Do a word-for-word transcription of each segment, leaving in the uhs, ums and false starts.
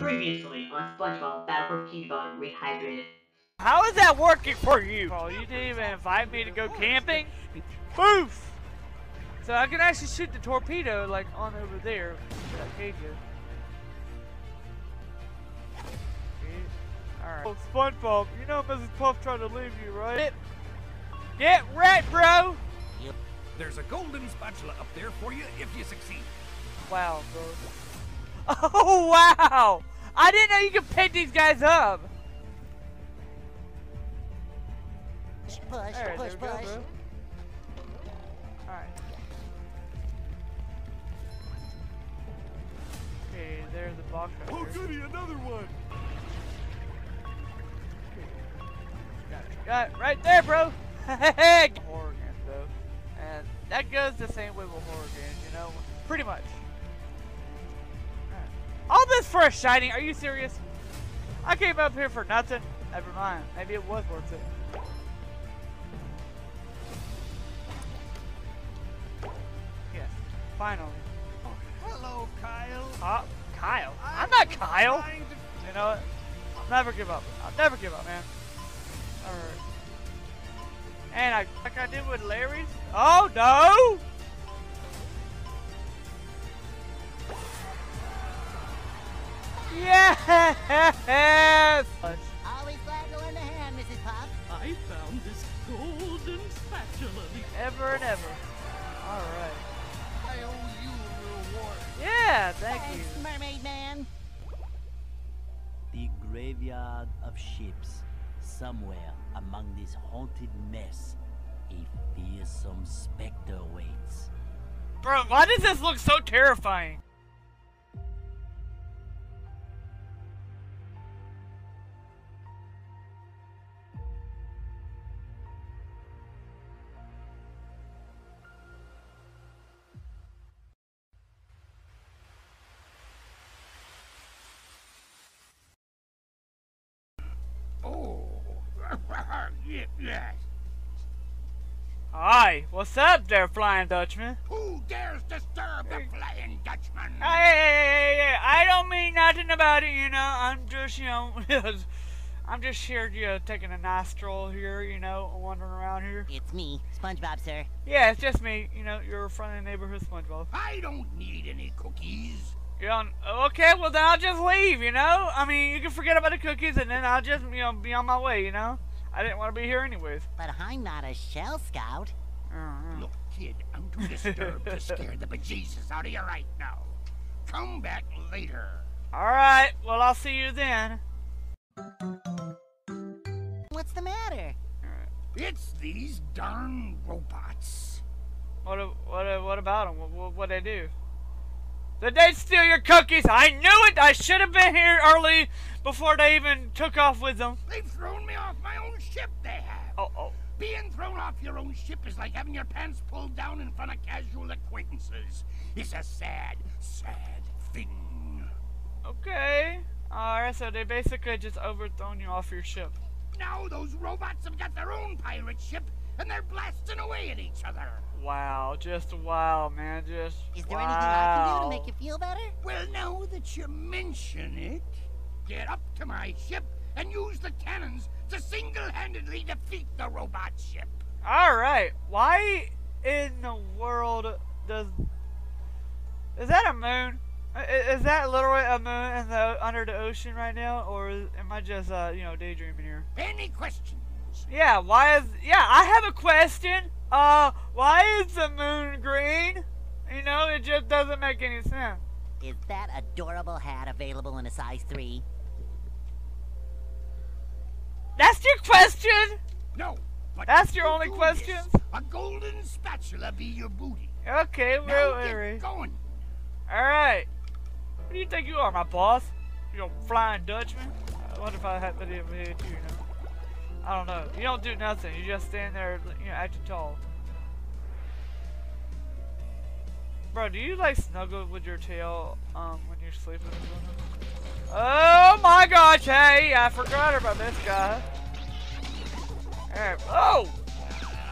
Previously on SpongeBob Battle for Bikini Bottom Rehydrated. How is that working for you? Oh, you didn't even invite me to go camping? Poof! So I can actually shoot the torpedo like on over there. That Alright. Oh, SpongeBob, you know Missus Puff tried to leave you, right? Get wrecked, bro! Yep. There's a golden spatula up there for you if you succeed. Wow, bro. Oh, wow! I didn't know you could pick these guys up! Push, push, right, push, push. Alright. Okay, there's the box right Oh, goody, here. Another one! Got it right there, bro! Heck! Horror game, though. And that goes the same way with horror games, you know? Pretty much. All, right. All this for a shiny? Are you serious? I came up here for nothing. Never mind. Maybe it was worth it. Yes. Finally. Oh, hello, Kyle. Uh, Kyle? I'm, I'm not Kyle. To... You know what? I'll never give up. I'll never give up, man. All right. And I, like I did with Larry's. Oh no! Yes! Always glad to lend a hand, Missus Puff. I found this golden spatula. Ever and ever. All right. I owe you a reward. Yeah, thank Thanks, you. Mermaid Man. The graveyard of ships. Somewhere among this haunted mess, a fearsome specter waits. Bro, why does this look so terrifying? Hi, what's up there, Flying Dutchman? Who dares disturb the Flying Dutchman? Hey, hey, hey, hey, I don't mean nothing about it, you know. I'm just, you know, I'm just here, you know, taking a nice stroll here, you know, wandering around here. It's me, SpongeBob, sir. Yeah, it's just me, you know, your friendly neighborhood SpongeBob. I don't need any cookies. You don't, okay, well then I'll just leave, you know. I mean, you can forget about the cookies and then I'll just, you know, be on my way, you know. I didn't want to be here anyways. But I'm not a shell scout. Mm-hmm. Look, kid, I'm too disturbed to scare the bejesus out of you right now. Come back later. Alright, well, I'll see you then. What's the matter? It's these darn robots. What what, what about them? What, what, what they do? Did they steal your cookies? I knew it! I should have been here early before they even took off with them. They've thrown me off my own ship, they have. Uh oh. Being thrown off your own ship is like having your pants pulled down in front of casual acquaintances. It's a sad, sad thing. Okay. Alright, so they basically just overthrown you off your ship. Now those robots have got their own pirate ship. And they're blasting away at each other. Wow, just wow, man, just Is there wow. anything I can do to make you feel better? Well, now that you mention it, get up to my ship and use the cannons to single-handedly defeat the robot ship. All right, why in the world does... Is that a moon? Is that literally a moon in the, under the ocean right now? Or is, am I just, uh, you know, daydreaming here? Any questions? Yeah, why is... Yeah, I have a question. Uh, why is the moon green? You know, it just doesn't make any sense. Is that adorable hat available in a size three? That's your question? No. But That's your only question? This, a golden spatula be your booty. Okay, well, alright. Alright. What do you think you are, my boss? You're a Flying Dutchman? I wonder if I have to do it here, you know. I don't know. You don't do nothing. You just stand there, you know, acting tall. Bro, do you like snuggle with your tail um, when you're sleeping? Oh my gosh! Hey, I forgot about this guy. Alright. Oh,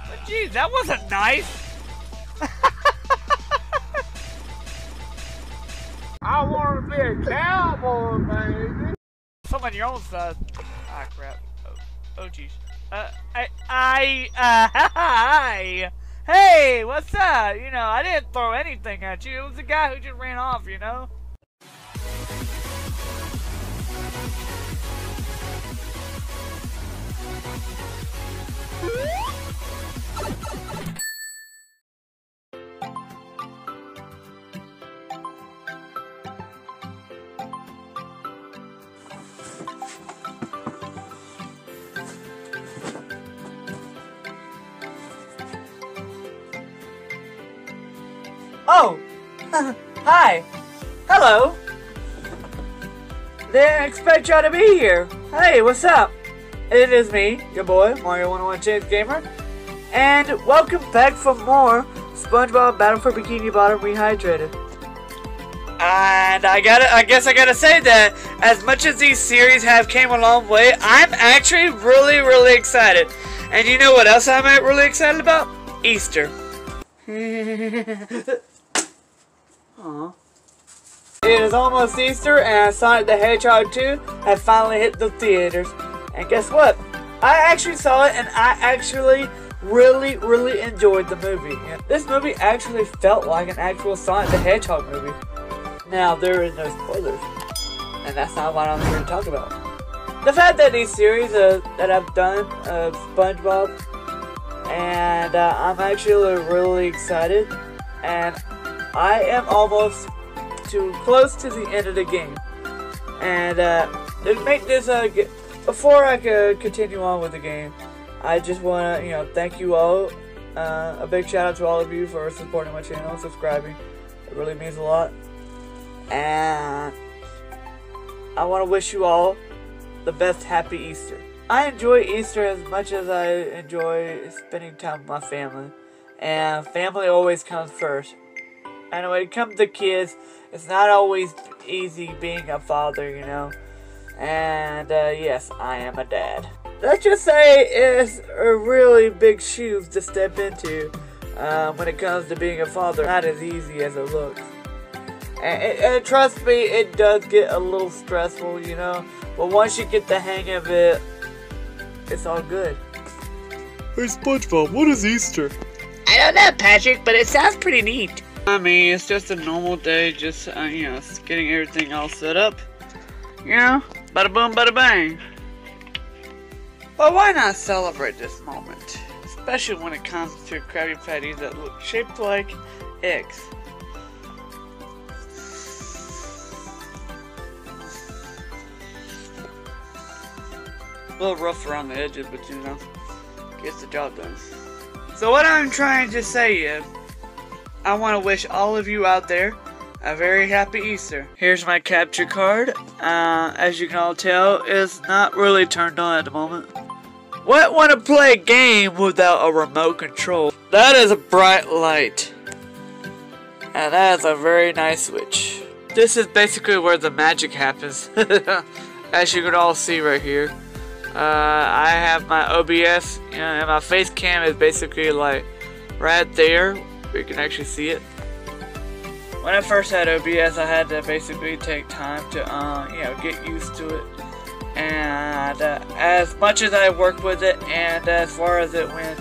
but geez, that wasn't nice. I want to be a cowboy, man. someone your own side. Ah, crap. Oh, oh, jeez. Uh, I, I, uh, hi! Hey, what's up? You know, I didn't throw anything at you. It was the guy who just ran off, you know? Oh! Hi! Hello! Didn't expect y'all to be here! Hey, what's up? It is me, your boy, Mario one oh one James Gamer, and welcome back for more SpongeBob Battle for Bikini Bottom Rehydrated. And I gotta, I guess I gotta say that, as much as these series have came a long way, I'm actually really, really excited. And you know what else I'm really excited about? Easter. Aww. It is almost Easter, and Sonic the Hedgehog two has finally hit the theaters. And guess what? I actually saw it, and I actually really, really enjoyed the movie. And this movie actually felt like an actual Sonic the Hedgehog movie. Now, there is no spoilers, and that's not what I'm here to talk about. The fact that these series uh, that I've done of uh, SpongeBob, and uh, I'm actually really excited, and I am almost too close to the end of the game. And uh, to make this, uh, get, before I could continue on with the game, I just want to, you know, thank you all. Uh, a big shout out to all of you for supporting my channel and subscribing. It really means a lot. And I want to wish you all the best happy Easter. I enjoy Easter as much as I enjoy spending time with my family. And family always comes first. And when it comes to kids, it's not always easy being a father, you know. And, uh, yes, I am a dad. Let's just say it's a really big shoes to step into um, when it comes to being a father. Not as easy as it looks. And, and, and trust me, it does get a little stressful, you know. But once you get the hang of it, it's all good. Hey, SpongeBob, what is Easter? I don't know, Patrick, but it sounds pretty neat. I mean, it's just a normal day, just, uh, you know, getting everything all set up. You know, bada boom, bada bang. But why not celebrate this moment? Especially when it comes to Krabby Patties that look shaped like eggs. A little rough around the edges, but you know, gets the job done. So what I'm trying to say is, I want to wish all of you out there a very happy Easter. Here's my capture card. Uh, as you can all tell, it's not really turned on at the moment. What want to play a game without a remote control? That is a bright light. And that is a very nice switch. This is basically where the magic happens. As you can all see right here. Uh, I have my O B S, you know, and my face cam is basically like right there. You can actually see it. When I first had O B S, I had to basically take time to, uh, you know, get used to it. And uh, as much as I worked with it, and as far as it went,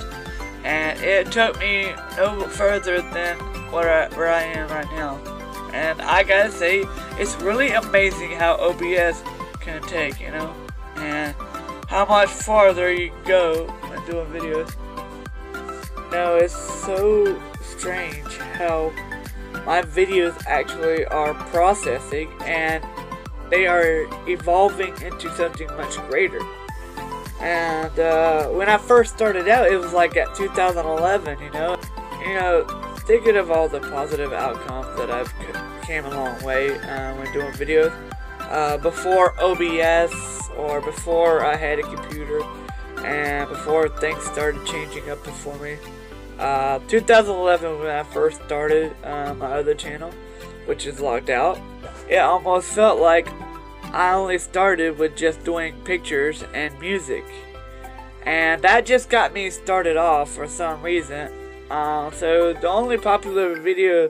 and it took me no further than where I, where I am right now. And I gotta say, it's really amazing how O B S can take, you know, and how much farther you go when doing videos. No, it's so strange how my videos actually are processing and they are evolving into something much greater. And uh, when I first started out, it was like at two thousand eleven, you know. You know, thinking of all the positive outcomes that I've came a long way uh, when doing videos. Uh, before O B S or before I had a computer and before things started changing up for me. Uh, two thousand eleven when I first started uh, my other channel, which is Locked Out, it almost felt like I only started with just doing pictures and music. And that just got me started off for some reason. Uh, so the only popular video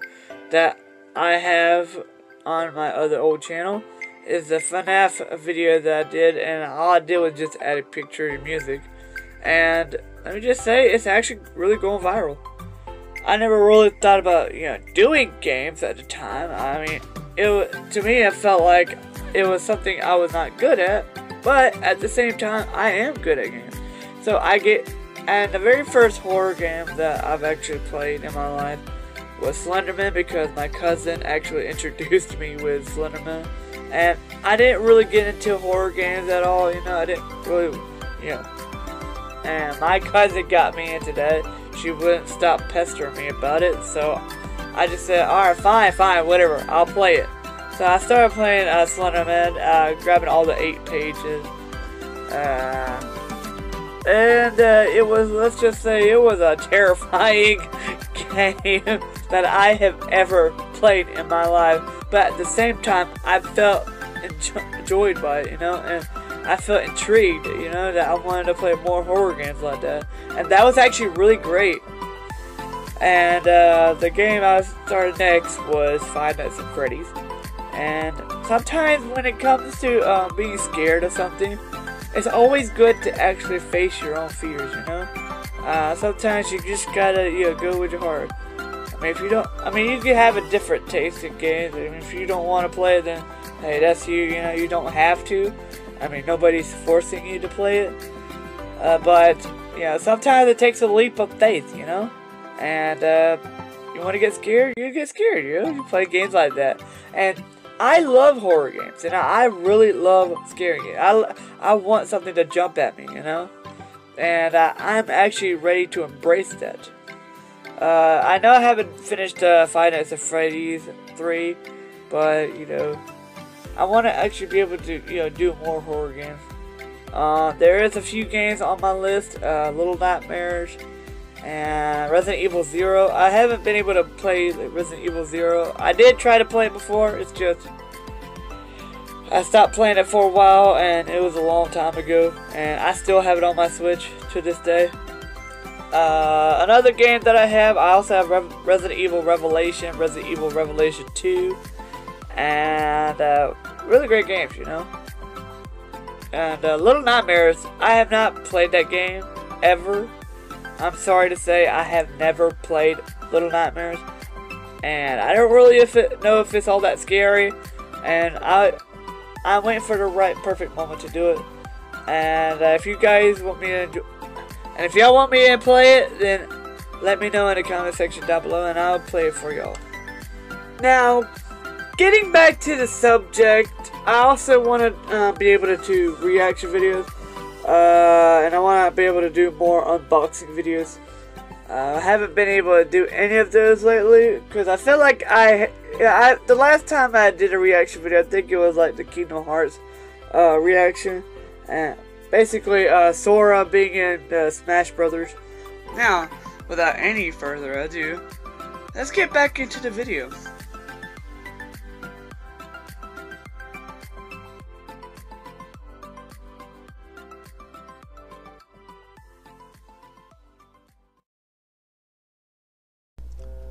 that I have on my other old channel is the FNAF video that I did, and all I did was just add a picture and music. And let me just say, it's actually really going viral. I never really thought about, you know, doing games at the time. I mean, it to me, it felt like it was something I was not good at, but at the same time, I am good at games. So I get, and the very first horror game that I've actually played in my life was Slenderman, because my cousin actually introduced me with Slenderman. And I didn't really get into horror games at all, you know, I didn't really, you know. And my cousin got me into that. She wouldn't stop pestering me about it, so I just said, alright, fine, fine, whatever, I'll play it. So I started playing uh, Slenderman, uh, grabbing all the eight pages. Uh, and uh, it was, let's just say, it was a terrifying game that I have ever played in my life. But at the same time, I felt enjo enjoyed by it, you know, and I felt intrigued, you know, that I wanted to play more horror games like that. And that was actually really great. And uh, the game I started next was Five Nights at Freddy's. And sometimes when it comes to uh, being scared of something, it's always good to actually face your own fears, you know. Uh, sometimes you just gotta, you know, go with your heart. I mean, if you don't, I mean, you can have a different taste in games. I mean, if you don't want to play it, then hey, that's you. You know, you don't have to. I mean, nobody's forcing you to play it. Uh, but you know, sometimes it takes a leap of faith, you know. And uh, you want to get scared, you get scared. You know, you play games like that. And I love horror games, and I really love scaring you. I I want something to jump at me, you know. And uh, I'm actually ready to embrace that. Uh, I know I haven't finished uh, Five Nights at Freddy's three, but, you know, I want to actually be able to, you know, do more horror games. Uh, there is a few games on my list, uh, Little Nightmares, and Resident Evil zero. I haven't been able to play Resident Evil zero. I did try to play it before, it's just, I stopped playing it for a while, and it was a long time ago, and I still have it on my Switch to this day. Uh, another game that I have, I also have Re Resident Evil Revelation, Resident Evil Revelation two, and uh, really great games, you know. And uh, Little Nightmares, I have not played that game ever. I'm sorry to say, I have never played Little Nightmares, and I don't really if it, know if it's all that scary. And I, I'm waiting for the right perfect moment to do it. And uh, if you guys want me to enjoy, and if y'all want me to play it, then let me know in the comment section down below, and I'll play it for y'all. Now, getting back to the subject, I also want to uh, be able to do reaction videos. Uh, and I want to be able to do more unboxing videos. Uh, I haven't been able to do any of those lately, because I feel like I, yeah, I... The last time I did a reaction video, I think it was like the Kingdom Hearts uh, reaction. And basically, uh, Sora being in uh, Smash Brothers. Now, without any further ado, let's get back into the video.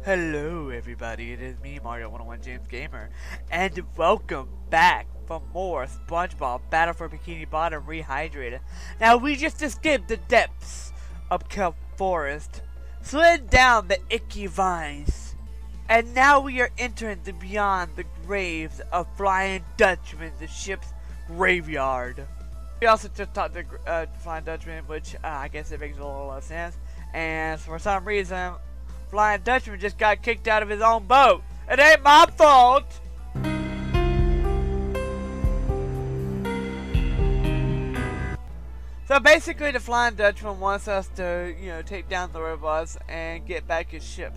Hello everybody, it is me, Mario one oh one James Gamer, and welcome back for more SpongeBob Battle for Bikini Bottom Rehydrated. Now, we just escaped the depths of Kelp Forest, slid down the icky vines, and now we are entering the beyond the graves of Flying Dutchman's, the ship's graveyard. We also just talked to uh, Flying Dutchman, which uh, I guess it makes a little less sense, and for some reason, Flying Dutchman just got kicked out of his own boat. It ain't my fault! So basically, the Flying Dutchman wants us to, you know, take down the robots and get back his ship.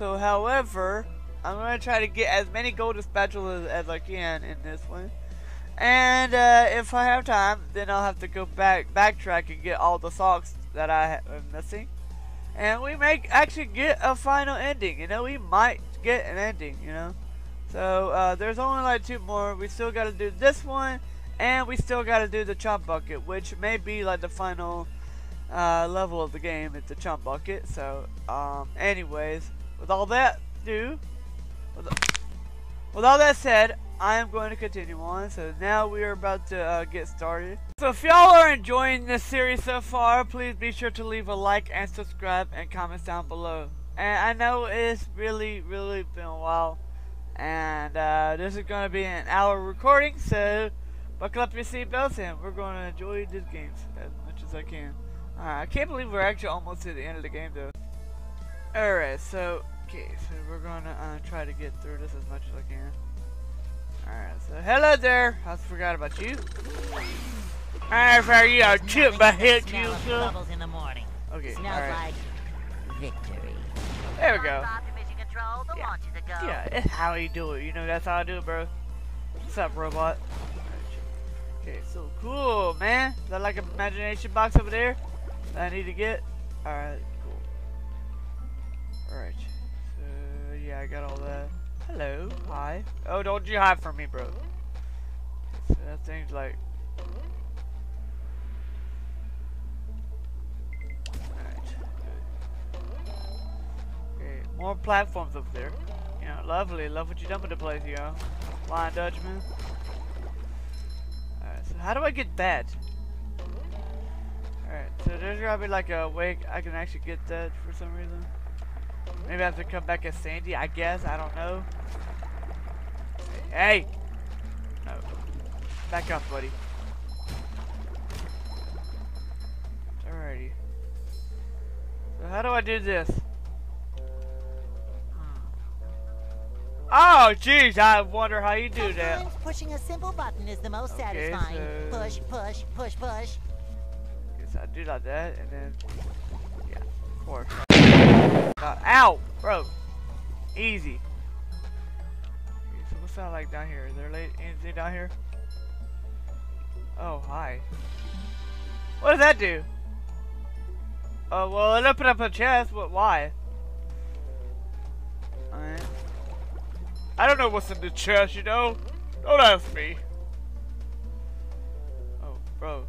So, however, I'm going to try to get as many golden spatulas as I can in this one. And uh, if I have time, then I'll have to go back, backtrack and get all the socks that I am missing. And we may actually get a final ending, you know, we might get an ending, you know. So, uh, there's only like two more. We still gotta do this one, and we still gotta do the Chum Bucket, which may be like the final uh, level of the game at the Chum Bucket. So, um, anyways, with all that do, with, with all that said, I am going to continue on, so now we are about to uh, get started. So if y'all are enjoying this series so far, please be sure to leave a like and subscribe and comments down below. And I know it's really, really been a while, and uh, this is going to be an hour recording, so buckle up your seatbelts and we're going to enjoy this game as much as I can. Uh, I can't believe we're actually almost to the end of the game though. Alright, so, okay, so we're going to uh, try to get through this as much as I can. Alright, so hello there. I forgot about you. Alright, for you, I'll chip my head to you, sir. Okay, alright. Victory. There we go. Yeah, yeah, it's how you do it. You know, that's how I do it, bro. What's up, robot? Okay, so cool, man. Is that like an imagination box over there that I need to get? Alright, cool. Alright, so yeah, I got all that. Hello, hi. Oh, don't you hide from me, bro. So that thing's like... Alright, good. Okay, more platforms up there. You know, lovely. Love what you done with the place, you know. Flying Dutchman. Alright, so how do I get that? Alright, so there's gotta be like a way I can actually get that for some reason. Maybe I have to come back as Sandy, I guess. I don't know. Hey! No. Back up, buddy. Alrighty. So how do I do this? Oh, jeez! I wonder how you do that. Sometimes pushing a simple button is the most okay, satisfying. So push, push, push, push. Guess I do like that, and then yeah, of course. Uh, ow, bro. Easy. Okay, so what's that like down here? Is there anything down here? Oh, hi. What does that do? Oh, uh, well, it opened up a chest. What? Why? Alright. I don't know what's in the chest, you know? Don't ask me. Oh, bro.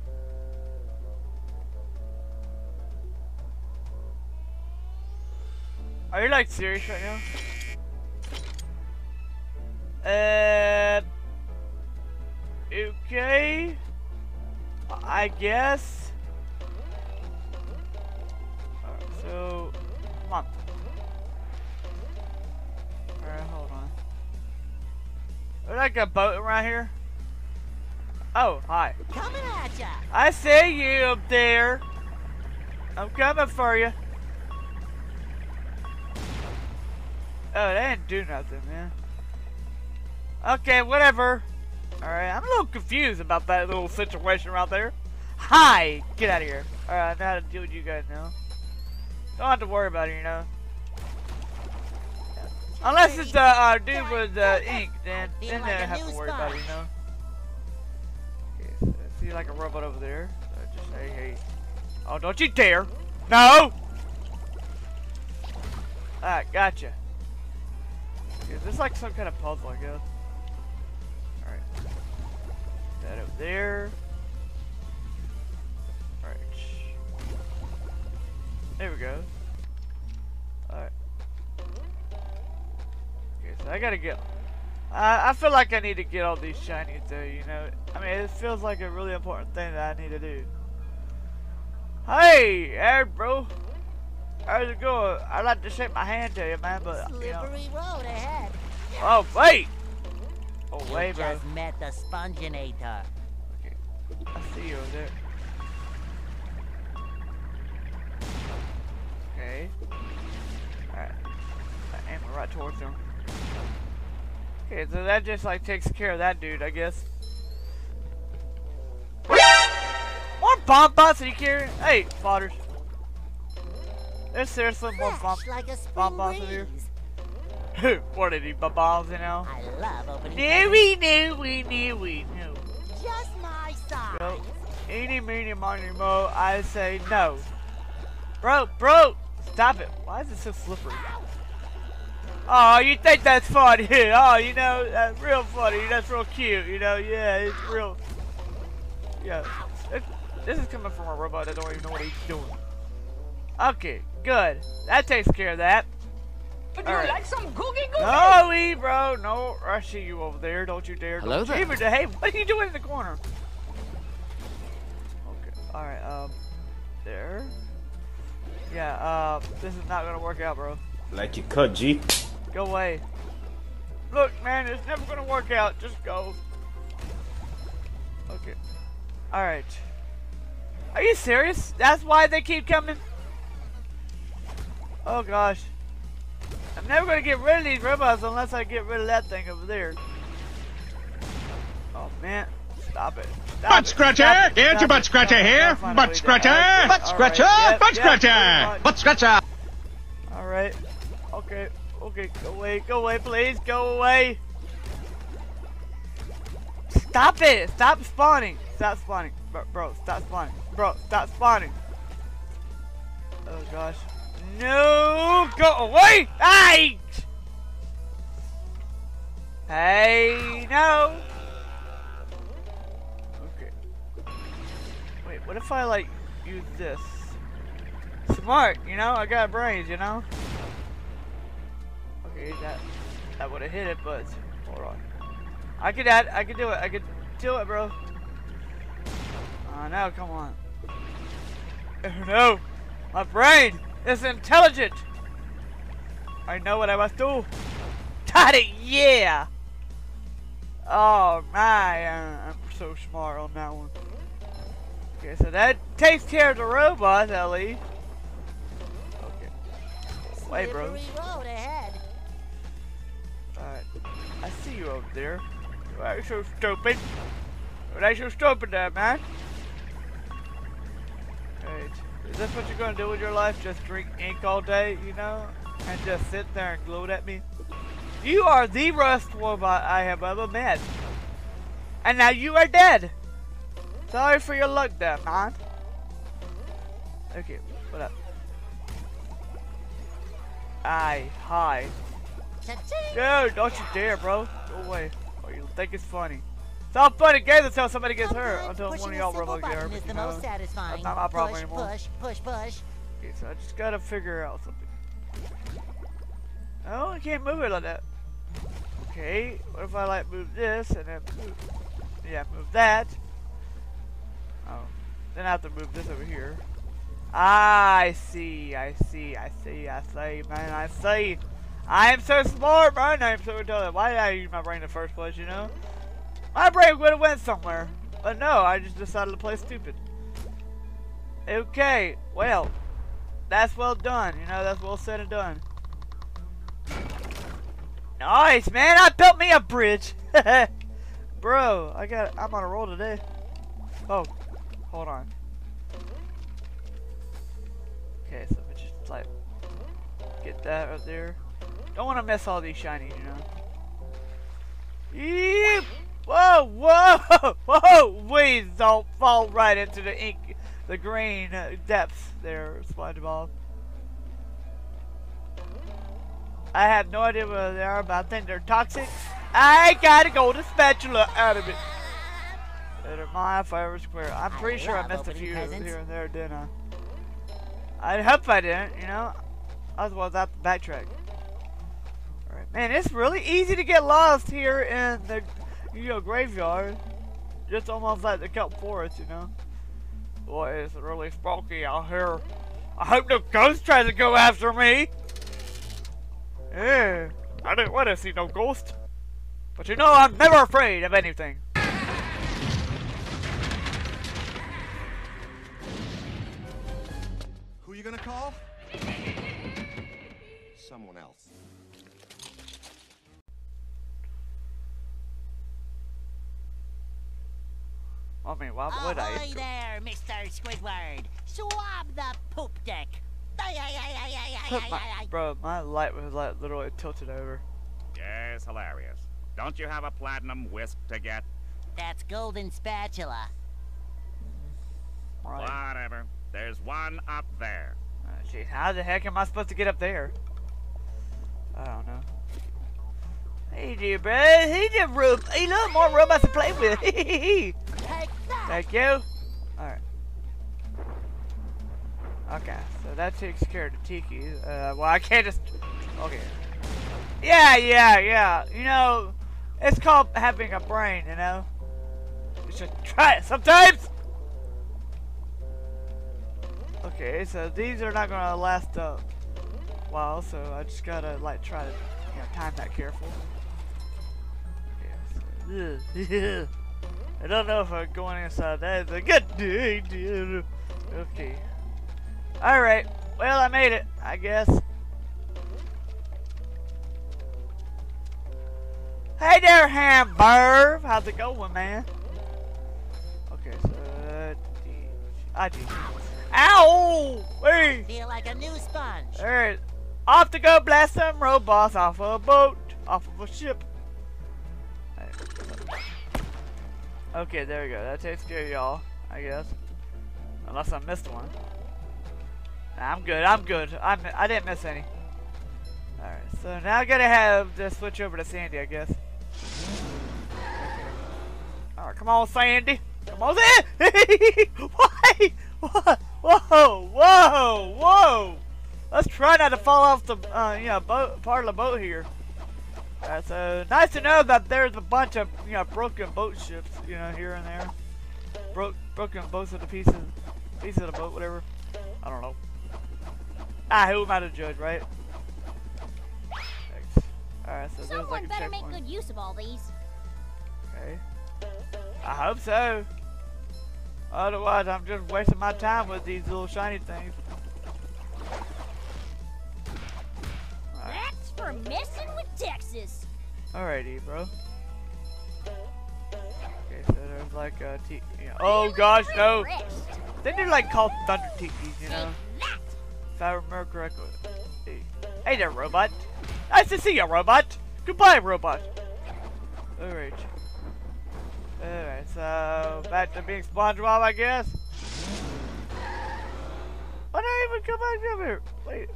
Are you like serious right now? Uh, okay, I guess. Alright, so come on. Alright, hold on. Is there like a boat around here? Oh, hi. Coming at ya. I see you up there. I'm coming for you. Oh, they didn't do nothing, man. Okay, whatever. Alright, I'm a little confused about that little situation right there. Hi! Get out of here. Alright, I know how to deal with you guys now. Don't have to worry about it, you know. Unless it's the uh, dude with uh, ink, then, then they don't have to worry about it, you know. Okay, so I see like a robot over there. So I just say, hey. Oh, don't you dare! No! Alright, gotcha. Is this like some kind of puzzle, I guess? Alright. That over there. Alright. There we go. Alright. Okay, so I gotta get... Uh, I feel like I need to get all these shinies though, you know? I mean, it feels like a really important thing that I need to do. Hey! Hey, bro! How's it going? I'd like to shake my hand to you, man, but you know. Road ahead. Oh wait! Oh wait, bro. Just met the Sponginator. Okay, I see you over there. Okay. All right. I aim right towards him. Okay, so that just like takes care of that dude, I guess. More bomb bots are you carrying? Hey, spotters. There's seriously more bomb like bomb bombs in here. What are these bomb bombs, you know? I love opening. There we knew, we knew, we knew. Just my size. Go. Eeny, meeny, miny, mo. I say no. Bro, bro, stop it. Why is it so slippery? Oh, you think that's funny? Oh, you know, that's real funny. That's real cute. You know, yeah, it's real. Yeah. It's, this is coming from a robot that don't even know what he's doing. Okay, good. That takes care of that. But all you right. like some googie googie? No, Ebro, no. I see you over there. Don't you dare. Hello there. Ebro, hey, what are you doing in the corner? Okay. All right. Um, there. Yeah. Uh, this is not gonna work out, bro. Like you cut, G. Go away. Look, man, it's never gonna work out. Just go. Okay. All right. Are you serious? That's why they keep coming. Oh gosh. I'm never gonna get rid of these robots unless I get rid of that thing over there. Oh man, stop it. Stop butt scratcher! It. Here's stop your butt scratcher it. here! Butt scratcher! Butt scratcher! Right. Butt scratcher! Yep, yep, butt scratcher! Alright. Okay, okay, go away, go away, please, go away! Stop it! Stop spawning! Stop spawning. Bro, bro, stop spawning. Bro, stop spawning. Oh gosh. No, go away! Hey! Hey, no! Okay. Wait, what if I, like, use this? Smart, you know? I got brains, you know? Okay, that that would have hit it, but hold on. I could add, I could do it, I could do it, bro. Oh, no, come on. Oh, no! My brain! It's intelligent! I know what I must do! Got it! Yeah! Oh my, I'm so smart on that one. Okay, so that takes care of the robots, Ellie. Okay. Wait, bro. Alright. I see you over there. You ain't so stupid. You ain't so stupid there, man. Alright. Is this what you're gonna do with your life? Just drink ink all day, you know? And just sit there and gloat at me? You are the worst robot I have ever met. And now you are dead. Sorry for your luck there, man. Okay, what up? Aye, hi. Dude, don't you dare, bro. Go away. Oh, you think it's funny. It's all funny games until somebody gets hurt, until one of y'all robots get hurt. That's not my problem push, anymore. Push, push, push. Okay, so I just gotta figure out something. Oh, I can't move it like that. Okay, what if I like move this and then move? Yeah, move that. Oh, then I have to move this over here. Ah, I see, I see, I see, I see, man, I see. I am so smart, man. I am so intelligent. Why did I use my brain in the first place? You know. My brain would have went somewhere, but no, I just decided to play stupid. Okay, well, that's well done, you know, that's well said and done. Nice, man, I built me a bridge. Bro, I got, I'm on a roll today. Oh, hold on. Okay, so let me just, like, get that up there. Don't want to miss all these shinies, you know. Yeep. Whoa, whoa, whoa! Please don't fall right into the ink, the green depths there, SpongeBob. I have no idea where they are, but I think they're toxic. I gotta go to spatula out of it. They're my favorite square. I'm pretty sure I missed a few here and there, didn't I? I hope I didn't, you know? Otherwise, I have to backtrack. Alright, man, it's really easy to get lost here in the. You know, graveyard. Just almost like the Kelp Forest, you know. Boy, it's really spooky out here. I hope no ghost tries to go after me. Yeah, I didn't want to see no ghost. But you know, I'm never afraid of anything. Who are you gonna call? Someone else. I mean, why would I? Ahoy there, Mister Squidward. Swab the poop deck. My, bro, my light was like literally tilted over. Yes, hilarious. Don't you have a platinum wisp to get? That's golden spatula. Right. Whatever. There's one up there. Jeez, uh, how the heck am I supposed to get up there? I don't know. Hey, dear, bro. Hey, dear, Rube. Hey, look, more robots to play with. Thank you. Alright. Okay, so that takes care of the Tiki. Uh, well, I can't just... Okay. Yeah, yeah, yeah. You know, it's called having a brain, you know? You should try it sometimes! Okay, so these are not gonna last a while, so I just gotta, like, try to, you know, time that careful. Yeah, so. I don't know if I'm going inside. That is a good idea. Okay. Alright, well, I made it, I guess. Hey there, Hamburg! How's it going, man? Okay, so... I do. Ow! Hey! Feel like a new sponge. Alright, off to go blast some robots off of a boat, off of a ship. Okay, there we go. That takes care of y'all, I guess. Unless I missed one. I'm good, I'm good. I'm, I didn't miss any. Alright, so now I gotta have to switch over to Sandy, I guess. Alright, come on, Sandy. Come on, Sandy! Why? Whoa, whoa, whoa! Let's try not to fall off the, uh, you know, boat, part of the boat here. Alright, so nice to know that there's a bunch of, you know, broken boat ships, you know, here and there. Broke, broken boats of the pieces, pieces of the boat, whatever. I don't know. Ah, who am I to judge, right? Thanks. Alright, so someone like a better checkpoint. Make good use of all these. Okay. I hope so. Otherwise, I'm just wasting my time with these little shiny things. Right. That's for messing with Texas. Alrighty, bro. Okay, so there's like a t. Yeah. Oh gosh, no. Then they're like called thunder tikis, you know. If I remember correctly. Hey. Hey there, robot. Nice to see you, robot. Goodbye, robot. Alright. Alright, so back to being SpongeBob, I guess. Why did I even come back up here? Wait.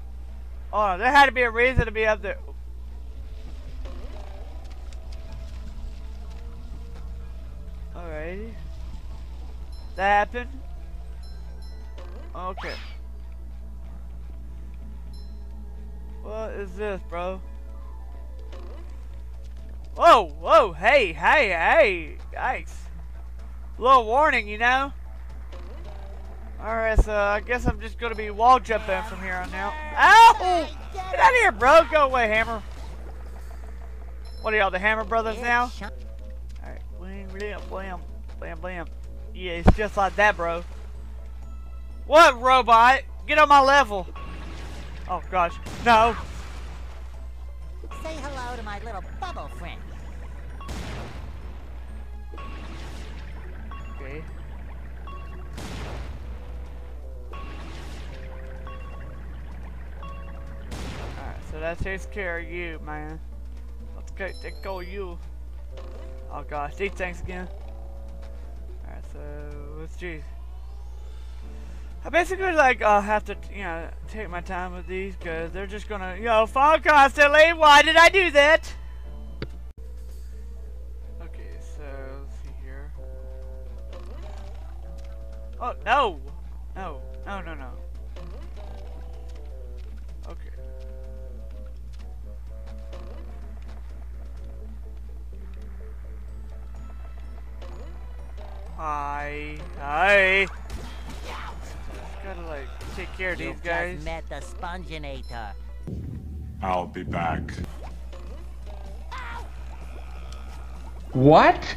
Oh, there had to be a reason to be up there. Alrighty. That happened. Okay. What is this, bro? Whoa, whoa, hey, hey, hey, yikes. Little warning, you know? Alright, so I guess I'm just gonna be wall jumping from here on out. Ow! Get out of here, bro! Go away, Hammer. What are y'all, the Hammer Brothers now? Alright, blam, blam, blam, blam, blam. Yeah, it's just like that, bro. What, robot? Get on my level. Oh, gosh. No. Say hello to my little bubble friend. Okay. Alright, so that takes care of you, man. Let's get that go you. Oh, gosh. These things again. Alright, so let's do. I basically like uh, have to, you know, take my time with these because they're just gonna, you know, fall constantly. Why did I do that? Okay, so let's see here. Oh no, no, no, no, no. Okay. Hi, hi. Gotta like take care of these guys. Just met the Sponginator. I'll be back. What?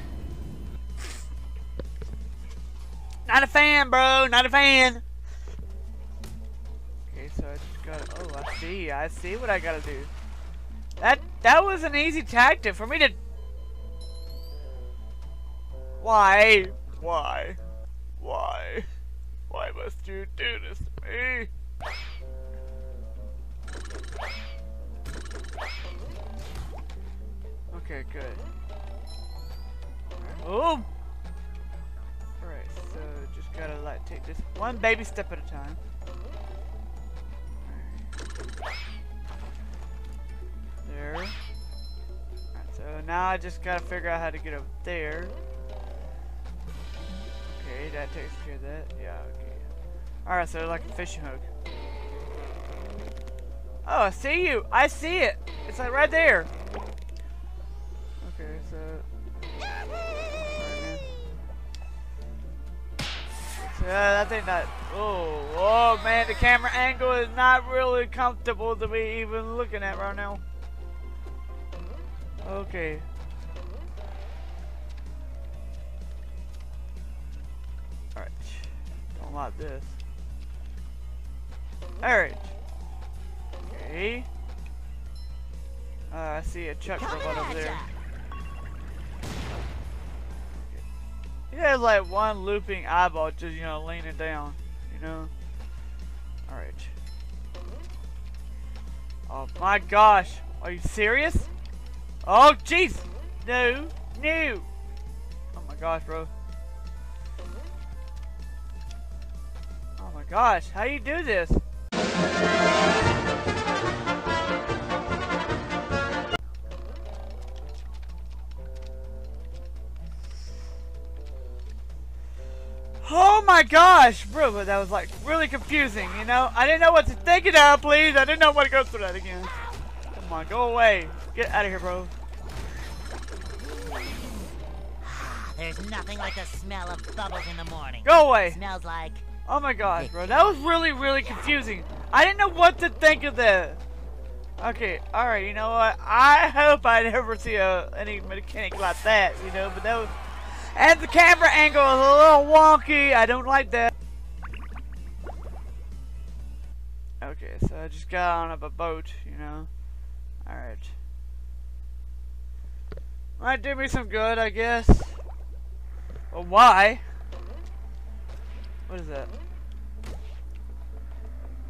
Not a fan, bro. Not a fan. Okay, so I just gotta. Oh, I see. I see what I gotta do. That that was an easy tactic for me to. Why? Why? Why? Why must you do this to me? Okay, good. Oh! Alright, so just gotta like take this one baby step at a time. There. Alright, so now I just gotta figure out how to get up there. Okay, that takes care of that. Yeah, okay. Alright, so like a fishing hook. Oh, I see you! I see it! It's like right there! Okay, so... Right, so uh, I think that... Oh, oh man, the camera angle is not really comfortable to be even looking at right now. Okay. Alright. Don't like this. Alright. Okay. Uh, I see a Chuck robot over there. He has like one looping eyeball just, you know, leaning down, you know? Alright. Oh my gosh. Are you serious? Oh jeez! No! No! Oh my gosh, bro. Oh my gosh, how do you do this? Oh my gosh, bro, but that was like really confusing, you know? I didn't know what to think of that, please. I didn't know what to go through that again. Come on, go away. Get out of here, bro. There's nothing like the smell of bubbles in the morning. Go away. It smells like... Oh my gosh, bro. That was really, really confusing. I didn't know what to think of that. Okay, alright, you know what? I hope I never see a, any mechanic like that, you know, but that was... And the camera angle is a little wonky. I don't like that. Okay, so I just got on up a boat, you know. Alright. Might do me some good, I guess. Well, why? What is that?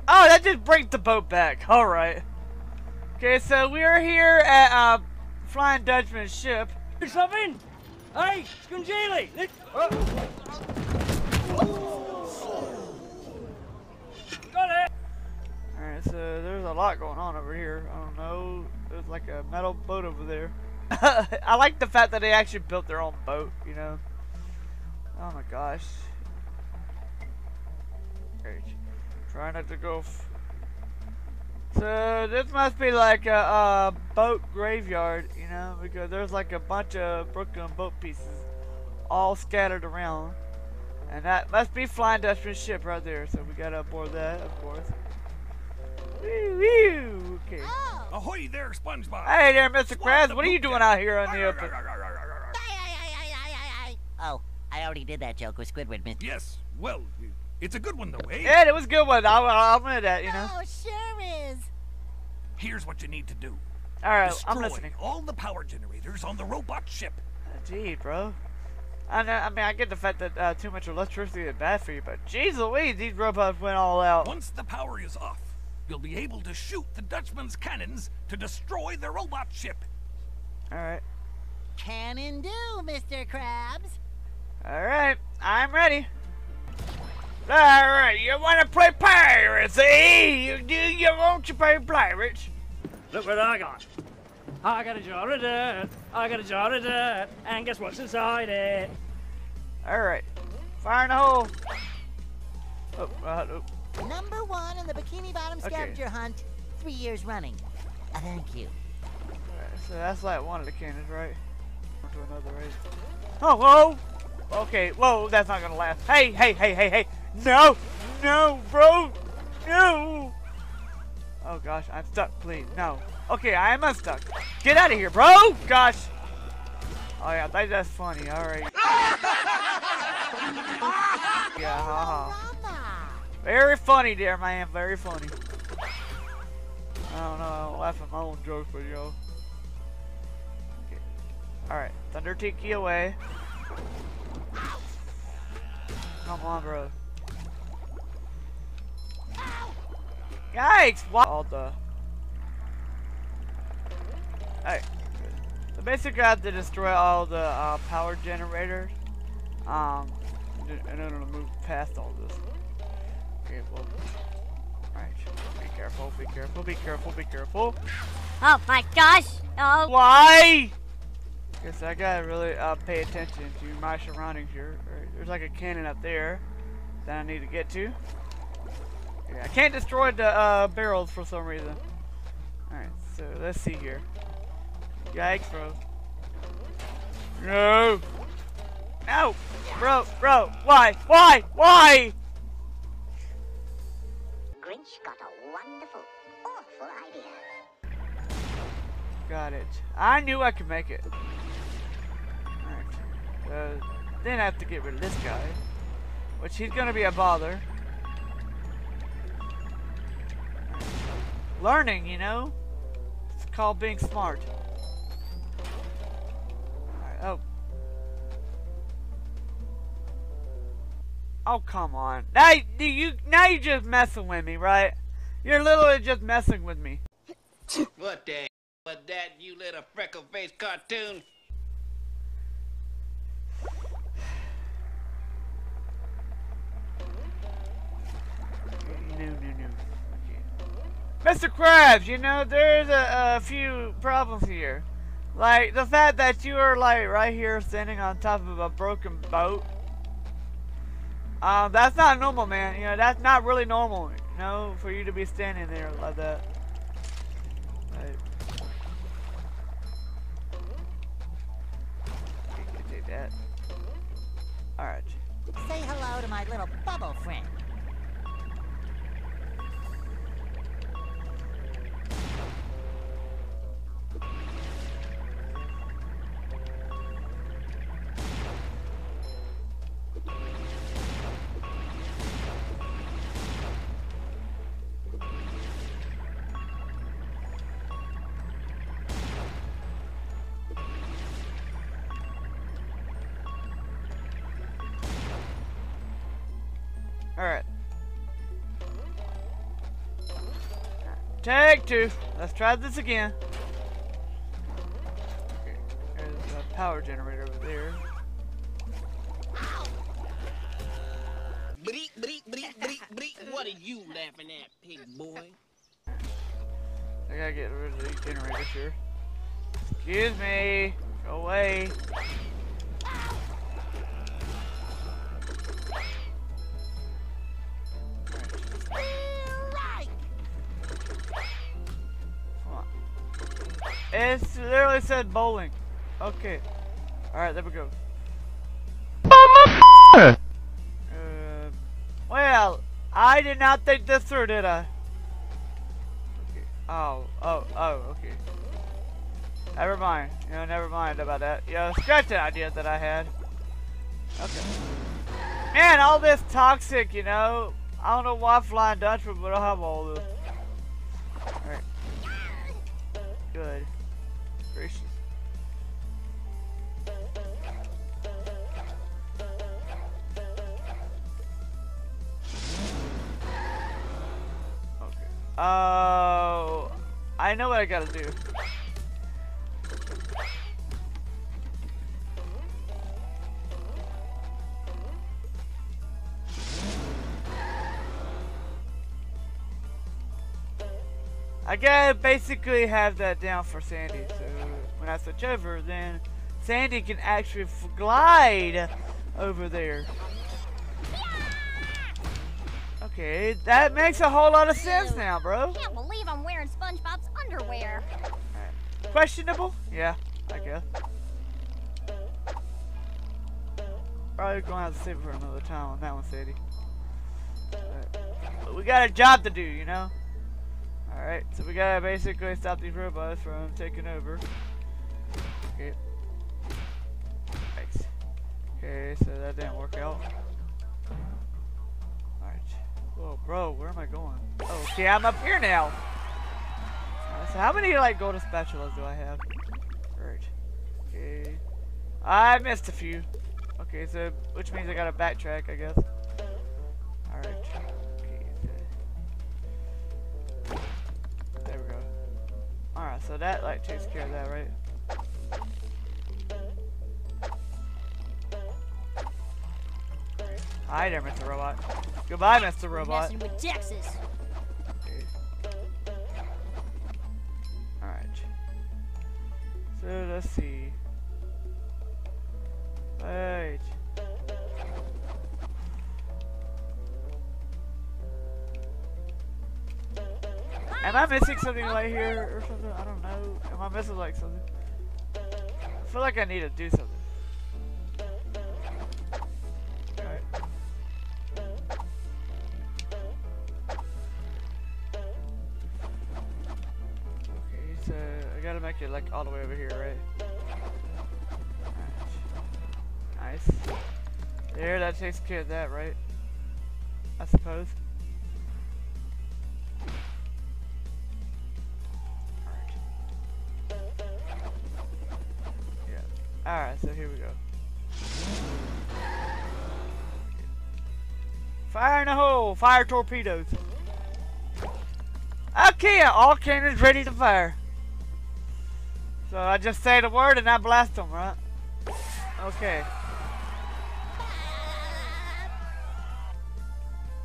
Oh, that just brings the boat back. Alright. Okay, so we are here at uh, Flying Dutchman's ship. There's something? Hey, Skunjili! Got it! Alright, so there's a lot going on over here. I don't know. There's like a metal boat over there. I like the fact that they actually built their own boat, you know. Oh my gosh. Alright. Try not to go. F so this must be like a, a boat graveyard, you know, because there's like a bunch of broken boat pieces all scattered around. And that must be Flying Dutchman's ship right there, so we gotta board that, of course. Woo woo! Okay. Oh. Ahoy there, SpongeBob! Hey there, Mister Krabs! What are you doing out here on the open? Oh, I already did that joke with Squidward, Mister Yes, well, it's a good one though, eh? Yeah, it was a good one. I'll, I'll admit that, you know? Oh, sure is! Here's what you need to do. Alright, I'm listening. All the power generators on the robot ship. Gee, bro. I, know, I mean, I get the fact that uh, too much electricity is bad for you, but geez Louise, these robots went all out. Once the power is off, you'll be able to shoot the Dutchman's cannons to destroy the robot ship. Alright. Cannon do, Mister Krabs. Alright, I'm ready. Alright, you want to play pirates, eh? You do you want to play pirates? Look what I got. I got a jar of dirt. I got a jar of dirt. And guess what's inside it? Alright. Fire in the hole. Oh, uh, oh. Number one in the Bikini Bottom scavenger okay. hunt, three years running. Uh, thank you. Alright, so that's like one of the cannons, right? To another, right? Oh, whoa! Okay, whoa, that's not gonna last. Hey, hey, hey, hey, hey! No! No, bro! No! Oh gosh, I'm stuck, please. No. Okay, I am unstuck. Get out of here, bro! Gosh! Oh yeah, I think that's funny, alright. Yeah, haha. Very funny there, man. Very funny. I don't know. I don't laugh at my own jokes, but yo. Okay. Alright. Thunder Tiki away. Come on, bro. Yikes! What? All the... Alright. So basically I have to destroy all the uh, power generators. Um, and then it'll move past all this. Okay, well, alright, be careful, be careful, be careful, be careful. Oh my gosh! Oh. Why? Guess I gotta really uh, pay attention to my surroundings here. Right, there's like a cannon up there that I need to get to. Yeah, I can't destroy the uh, barrels for some reason. Alright, so let's see here. Yikes, bro. No! No! Bro, bro, why? Why? Why? Grinch got a wonderful, awful idea. Got it. I knew I could make it. Alright. So, then I have to get rid of this guy. Which he's gonna be a bother. Learning, you know? It's called being smart. Alright, oh. Oh, come on. Now you, you, now you're just messing with me, right? You're literally just messing with me. What the hell was that, you little freckle-faced cartoon? No, no, no. Mister Krabs, you know, there's a, a few problems here. Like, the fact that you are, like, right here standing on top of a broken boat. Um, that's not normal, man. You know, that's not really normal, you know, for you to be standing there like that. Like, you can do that. Alright. Say hello to my little bubble friend. Take two. Let's try this again. Okay, there's a power generator over there. Bleep, bleep, bleep, bleep, bleep. What are you laughing at, pig boy? I gotta get rid of the generator, sure. Excuse me. Go away. It's literally said bowling. Okay. Alright, there we go. Uh, well, I did not think this through, did I? Okay. Oh, oh, oh, okay. Never mind. You know, never mind about that. Yeah, scratch that idea that I had. Okay. Man, all this toxic, you know. I don't know why Flying Dutchman would have all this. Alright. Good. Gracious. Okay. Oh, I know what I gotta do. I gotta basically have that down for Sandy, so when I switch over, then Sandy can actually f glide over there. Okay, that makes a whole lot of sense now, bro. Can't believe I'm wearing SpongeBob's underwear. Right. Questionable? Yeah, I guess. Probably gonna have to save it for another time on that one, Sandy. But, but we got a job to do, you know? Alright, so we gotta basically stop these robots from taking over. Okay. Thanks. Okay, so that didn't work out. Alright. Whoa, bro, where am I going? Oh, okay, I'm up here now. Right, so how many, like, golden spatulas do I have? Alright. Okay. I missed a few. Okay, so, which means I gotta backtrack, I guess. Alright. Alright, so that like takes care of that, right? Hi there, Mister Robot. Goodbye, Mister Robot. Messing with Texas. Alright. So let's see. Alright. Am I missing something right here or something? I don't know. Am I missing like something? I feel like I need to do something. Alright. Okay, so I gotta make it like all the way over here, right? Alright. Nice. There, that takes care of that, right? I suppose. Alright, so here we go. Fire in the hole! Fire torpedoes! Okay, all cannons ready to fire. So I just say the word and I blast them, right? Okay.